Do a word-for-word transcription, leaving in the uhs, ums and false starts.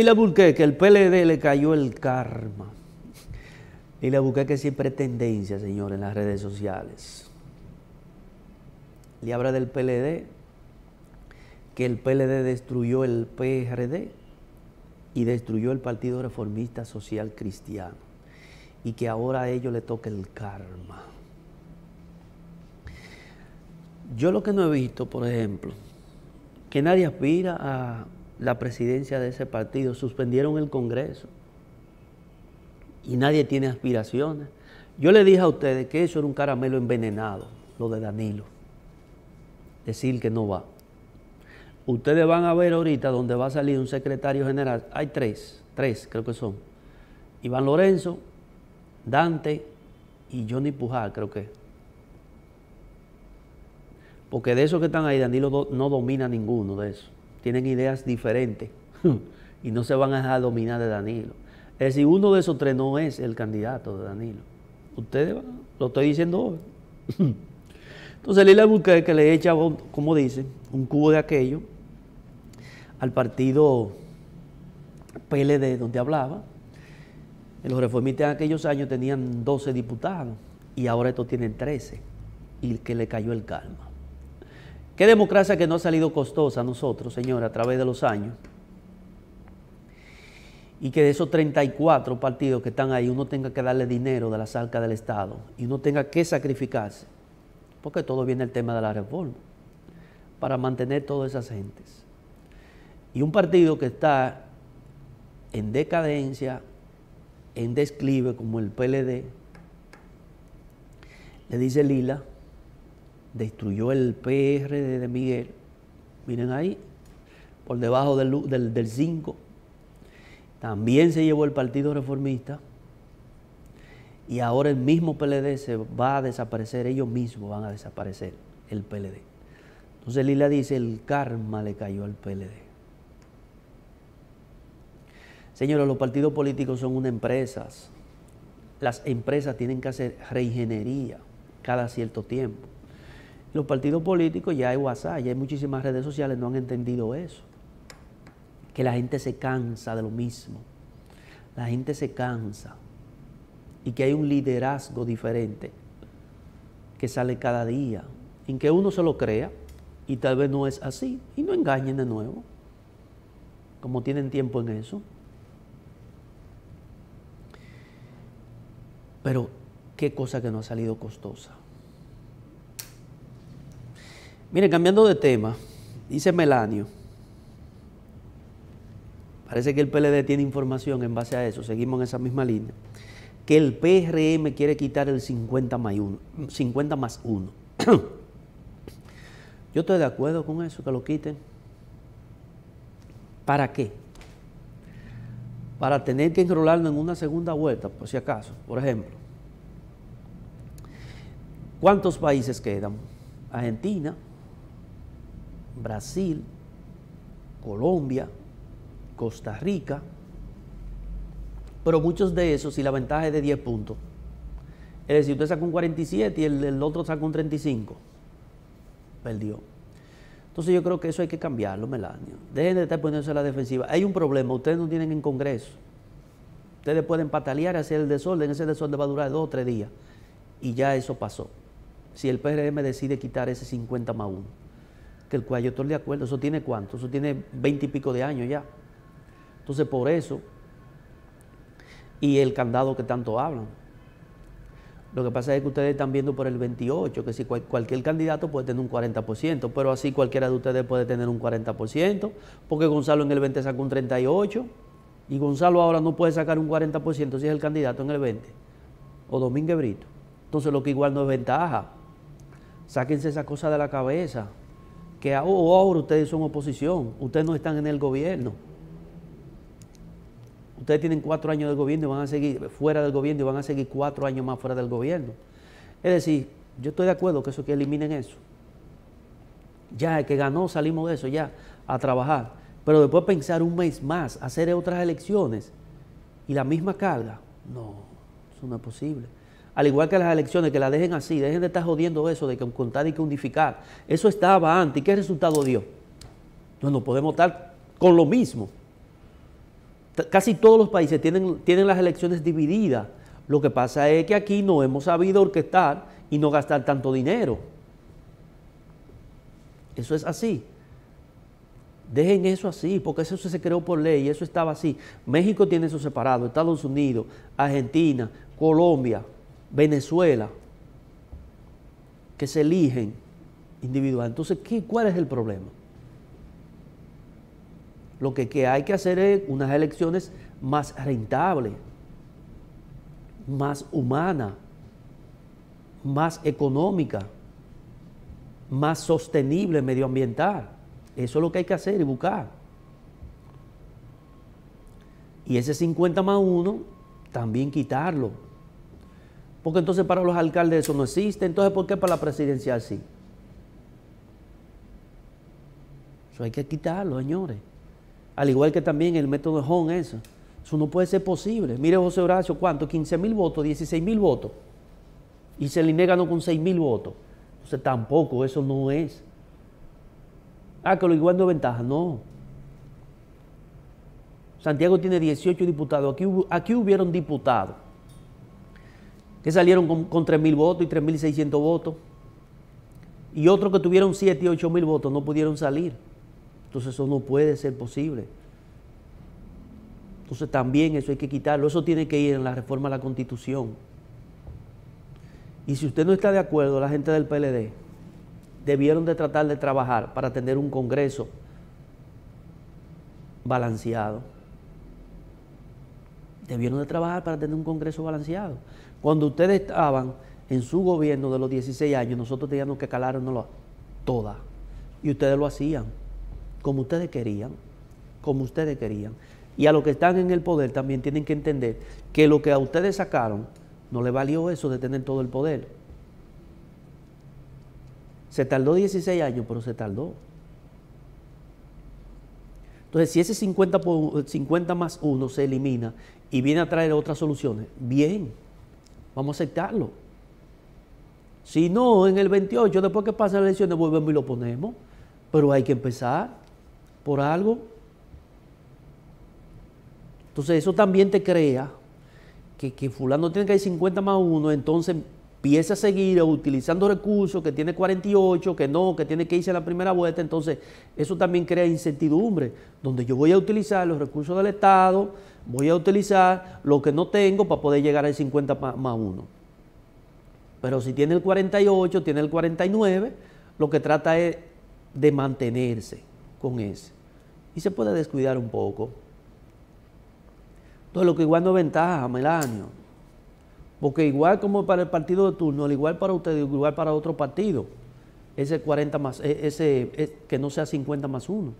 Lila Bouquet, que el P L D le cayó el karma. Lila Bouquet, que siempre es tendencia, señor, en las redes sociales. Le habla del P L D, que el P L D destruyó el P R D y destruyó el Partido Reformista Social Cristiano. Y que ahora a ellos le toca el karma. Yo lo que no he visto, por ejemplo, que nadie aspira a la presidencia de ese partido, suspendieron el Congreso y nadie tiene aspiraciones. Yo le dije a ustedes que eso era un caramelo envenenado, lo de Danilo, decir que no va. Ustedes van a ver ahorita donde va a salir un secretario general, hay tres, tres creo que son, Iván Lorenzo, Dante y Johnny Pujar, creo que. Porque de esos que están ahí, Danilo no domina ninguno de esos. Tienen ideas diferentes y no se van a dejar dominar de Danilo. Es decir, uno de esos tres no es el candidato de Danilo. Ustedes van, lo estoy diciendo hoy. Entonces Lila Bouquet, que le echa, como dicen, un cubo de aquello al partido P L D donde hablaba. Los reformistas en aquellos años tenían doce diputados y ahora estos tienen trece y que le cayó el karma. Qué democracia que no ha salido costosa a nosotros, señora, a través de los años. Y que de esos treinta y cuatro partidos que están ahí, uno tenga que darle dinero de las arcas del Estado y uno tenga que sacrificarse, porque todo viene el tema de la reforma, para mantener todas esas gentes. Y un partido que está en decadencia, en declive, como el P L D, le dice Lila, destruyó el P R D de Miguel, miren ahí, por debajo del, del, del cinco. También se llevó el Partido Reformista y ahora el mismo P L D se va a desaparecer, ellos mismos van a desaparecer, el P L D. Entonces Lila dice, el karma le cayó al P L D. Señores, los partidos políticos son unas empresas. Las empresas tienen que hacer reingeniería cada cierto tiempo. Los partidos políticos, ya hay WhatsApp, ya hay muchísimas redes sociales, no han entendido eso. Que la gente se cansa de lo mismo. La gente se cansa. Y que hay un liderazgo diferente que sale cada día. En que uno se lo crea y tal vez no es así. Y no engañen de nuevo. Como tienen tiempo en eso. Pero qué cosa que no ha salido costosa. Miren, cambiando de tema, dice Melanio, parece que el P L D tiene información en base a eso, seguimos en esa misma línea, que el P R M quiere quitar el cincuenta más uno. Yo estoy de acuerdo con eso, que lo quiten. ¿Para qué? Para tener que enrolarlo en una segunda vuelta, por si acaso. Por ejemplo, ¿cuántos países quedan? Argentina, Brasil, Colombia, Costa Rica, pero muchos de esos, si la ventaja es de diez puntos, es decir, usted saca un cuarenta y siete y el, el otro saca un treinta y cinco, perdió. Entonces yo creo que eso hay que cambiarlo, Melania. Dejen de estar poniéndose a la defensiva. Hay un problema, ustedes no tienen en Congreso. Ustedes pueden patalear, hacer el desorden, ese desorden va a durar dos o tres días y ya eso pasó. Si el P R M decide quitar ese cincuenta más uno, que el cual yo estoy de acuerdo, ¿eso tiene cuánto? Eso tiene veinte y pico de años ya. Entonces, por eso, y el candado que tanto hablan. Lo que pasa es que ustedes están viendo por el veintiocho, que si cual, cualquier candidato puede tener un cuarenta por ciento, pero así cualquiera de ustedes puede tener un cuarenta por ciento, porque Gonzalo en el veinte sacó un treinta y ocho, y Gonzalo ahora no puede sacar un cuarenta por ciento si es el candidato en el veinte, o Domínguez Brito. Entonces, lo que igual no es ventaja. Sáquense esa cosa de la cabeza, que ahora ustedes son oposición, ustedes no están en el gobierno. Ustedes tienen cuatro años del gobierno y van a seguir fuera del gobierno y van a seguir cuatro años más fuera del gobierno. Es decir, yo estoy de acuerdo que eso, que eliminen eso. Ya, el que ganó, salimos de eso, ya, a trabajar. Pero después pensar un mes más, hacer otras elecciones y la misma carga, no, eso no es posible. Al igual que las elecciones, que la dejen así, dejen de estar jodiendo eso de que contar y que unificar. Eso estaba antes. ¿Y qué resultado dio? No, no podemos estar con lo mismo. Casi todos los países tienen, tienen las elecciones divididas. Lo que pasa es que aquí no hemos sabido orquestar y no gastar tanto dinero. Eso es así. Dejen eso así, porque eso se creó por ley, eso estaba así. México tiene eso separado, Estados Unidos, Argentina, Colombia, Venezuela, que se eligen individual. Entonces, ¿qué, ¿cuál es el problema? Lo que, que hay que hacer es unas elecciones más rentables, más humanas, más económicas, más sostenibles, medioambiental. Eso es lo que hay que hacer y buscar. Y ese cincuenta más uno también quitarlo. Porque entonces para los alcaldes eso no existe. Entonces, ¿por qué para la presidencial sí? Eso hay que quitarlo, señores. Al igual que también el método de Jón, eso. Eso no puede ser posible. Mire José Horacio, ¿cuánto? quince mil votos, dieciséis mil votos. Y se le ganó con seis mil votos. Entonces tampoco, eso no es. Ah, que lo igual no es ventaja, no. Santiago tiene dieciocho diputados. Aquí, aquí hubieron diputados que salieron con, con tres mil votos y tres mil seiscientos votos. Y otros que tuvieron siete y ocho mil votos no pudieron salir. Entonces eso no puede ser posible. Entonces también eso hay que quitarlo. Eso tiene que ir en la reforma a la Constitución. Y si usted no está de acuerdo, la gente del P L D... debieron de tratar de trabajar para tener un Congreso balanceado. Debieron de trabajar para tener un Congreso balanceado. Cuando ustedes estaban en su gobierno de los dieciséis años, nosotros teníamos que calárnoslo toda. Y ustedes lo hacían como ustedes querían, como ustedes querían. Y a los que están en el poder también tienen que entender que lo que a ustedes sacaron no les valió eso de tener todo el poder. Se tardó dieciséis años, pero se tardó. Entonces, si ese cincuenta más uno se elimina y viene a traer otras soluciones, bien, vamos a aceptarlo. Si no, en el veintiocho, después que pasan las elecciones, volvemos y lo ponemos. Pero hay que empezar por algo. Entonces, eso también te crea que, que fulano tiene que ir cincuenta más uno, entonces... empieza a seguir utilizando recursos, que tiene cuarenta y ocho, que no, que tiene que irse a la primera vuelta. Entonces, eso también crea incertidumbre, donde yo voy a utilizar los recursos del Estado, voy a utilizar lo que no tengo para poder llegar al cincuenta más uno. Pero si tiene el cuarenta y ocho, tiene el cuarenta y nueve, lo que trata es de mantenerse con ese. Y se puede descuidar un poco. Entonces, lo que igual no es ventaja, Melanio. Porque igual como para el partido de turno, al igual para ustedes, igual para otro partido, ese cuarenta más, ese, ese que no sea cincuenta más uno.